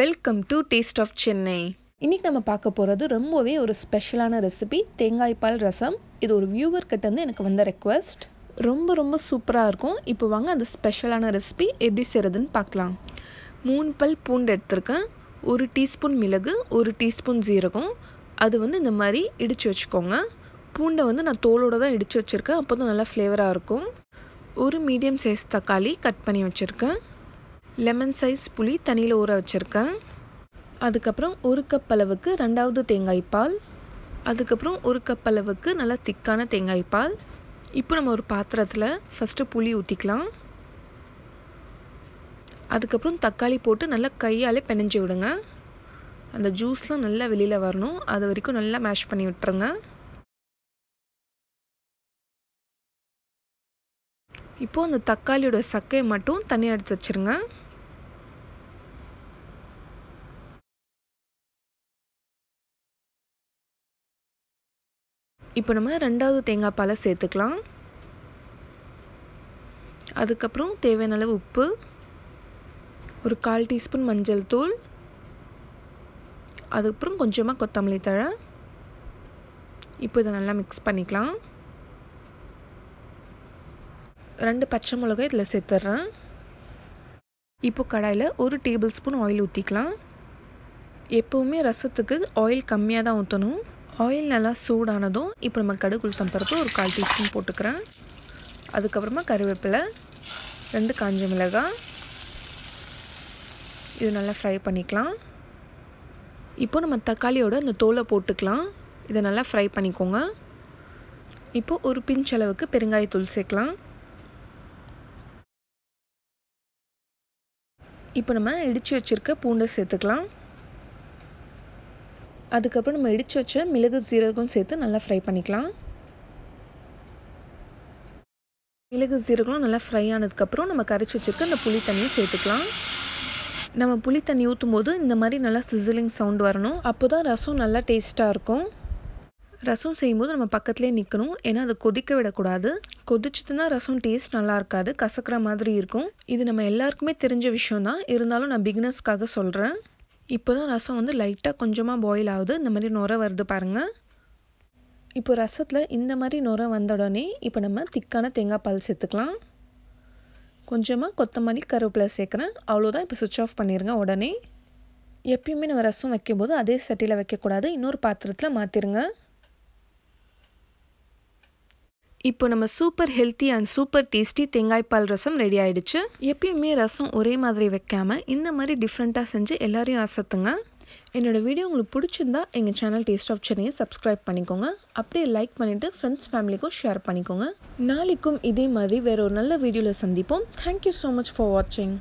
Welcome to Taste of Chennai. இன்னைக்கு நம்ம பார்க்க போறது ரொம்பவே ஒரு ஸ்பெஷலான ரெசிபி தேங்காய் பால் ரசம். இது ஒரு வியூவர் கிட்ட இருந்து எனக்கு வந்த ரிக்வெஸ்ட். ரொம்ப சூப்பரா இருக்கும். இப்போ வாங்க அந்த ஸ்பெஷலான ரெசிபி எப்படி செய்றதுன்னு பார்க்கலாம். 3 பல் பூண்டு எடுத்துர்க்கேன். 1 டீஸ்பூன் மிளகு, 1 டீஸ்பூன் ஜீரகம். அது வந்து இந்த மாதிரி இடிச்சு வெச்சுக்கோங்க. பூண்டை வந்து நான் தோலோட தான் இடிச்சு வச்சிருக்கேன். அப்பதான் நல்ல ஃப்ளேவரா இருக்கும். ஒரு மீடியம் சைஸ் தக்காளி கட் பண்ணி வச்சிருக்கேன். Lemon size puli thaniyil ora vechirken adukapram 1 cup alavukku rendavathu thengai paal adukapram 1 cup alavukku nalla thikkana thengai paal ipo nama oru paathrathila first puli oothikalam adukapram thakkali potu nalla kaiyale penenji vidunga andha juice la nalla velila varanum adu varaiku nalla mash panni vittrunga இப்போ அந்த தக்காளியோட சக்கையை மட்டும் தனியா எடுத்து வச்சிருங்க. இப்போ நம்ம இரண்டாவது தேங்காய் பாலை சேர்த்துக்கலாம். அதுக்கு அப்புறம் தேவையான அளவு உப்பு, ஒரு 1/4 டீஸ்பூன் மஞ்சள் தூள், அதுக்கு அப்புறம் கொஞ்சமா கொத்தமல்லி தழை. இப்போ இத நல்லா மிக்ஸ் பண்ணிக்கலாம். 2 பச்சை மிளகாய் இதல சேர்த்துறேன். இப்போ கடாயில 1 டேபிள்ஸ்பூன் ஆயில் ஊத்திக்கலாம். எப்பவுமே ரசத்துக்கு ஆயில் கம்மியா தான் ஊத்தணும். ஆயில் நல்லா சூடானதும் இப்போ நம்ம கடுகு உளுத்தம் பருப்பு ஒரு 1/4 டீஸ்பூன் போட்டுக்கறேன். அதுக்கு அப்புறமா கறிவேப்பிலை, 2 காஞ்ச மிளகாய். இது நல்லா ஃப்ரை பண்ணிக்கலாம். இப்போ நம்ம தக்காளியோட அந்த தோலை போட்டுக்கலாம். இத நல்லா ஃப்ரை பண்ணிக்கோங்க. இப்போ ஒரு பிஞ்ச் அளவுக்கு பெருங்காய தூள் சேர்க்கலாம். இப்போ நம்ம இடிச்சு வச்சிருக்க பூண்டை சேர்த்துக்கலாம். அதுக்கு அப்புறம் நம்ம இடிச்சு வச்ச மிளகு ஜீரகம் சேர்த்து நல்லா ஃப்ரை பண்ணிக்கலாம். மிளகு ஜீரகம் நல்லா ஃப்ரை ஆனதுக்கு அப்புறம் நம்ம கரைச்சு வச்சிருக்க அந்த புளி தண்ணியை சேர்த்துக்கலாம். நம்ம புளி தண்ணி ஊத்தும்போது இந்த மாதிரி நல்லா சிசிலிங் சவுண்ட் வரணும். அப்போதான் ரசம் நல்லா டேஸ்டா இருக்கும். ரசம் செய்யும்போது நம்ம பக்கத்திலே நிக்கணும். ஏன்னா அது கொதிக்க விடக்கூடாது. கொதிச்சிட்டனா ரசம் டேஸ்ட் நல்லா இருக்காது, கசக்குற மாதிரி இருக்கும். இது நம்ம எல்லாருக்குமே தெரிஞ்ச விஷயம் தான், இருந்தாலும் நான் பிகினர்ஸ்க்காக சொல்றேன். இப்போதான் ரசம் வந்து லைட்டா கொஞ்சமா boil ஆகுது. இந்த மாதிரி நுரை வருது பாருங்க. இப்போ ரசத்துல இந்த மாதிரி நுரை வந்த உடனே இப்போ நம்ம திக்கான தேங்காய் பால் சேர்த்துக்கலாம். கொஞ்சமா கொத்தமல்லி கருவேப்பிலை சேர்க்கறேன். அவ்வளவுதான். இப்போ switch off பண்ணிருங்க உடனே. எப்பயுமே நம்ம ரசம் வைக்கும்போது அதே சட்டியில வைக்க கூடாது, இன்னொரு பாத்திரத்துல மாத்திருங்க. இப்போ நம்ம super healthy and super tasty தேங்காய் பால் ரசம் ரெடி ஆயிடுச்சு. எப்பயுமே ரசம் ஒரே மாதிரி வைக்காம இந்த மாதிரி டிஃப்ரெண்டா செஞ்சு எல்லாரையும் ஆசத்துங்க. என்னோட வீடியோ உங்களுக்கு பிடிச்சிருந்தா எங்க சேனல் டேஸ்ட் ஆஃப் சென்னையை சப்ஸ்கிரைப் பண்ணிக்கோங்க. அப்படியே லைக் பண்ணிட்டு ஃப்ரெண்ட்ஸ் ஃபேமிலிக்கும் ஷேர் பண்ணிக்கோங்க. நாளைக்கும் இதே மாதிரி வேற ஒரு நல்ல வீடியோல சந்திப்போம். Thank you so much for watching.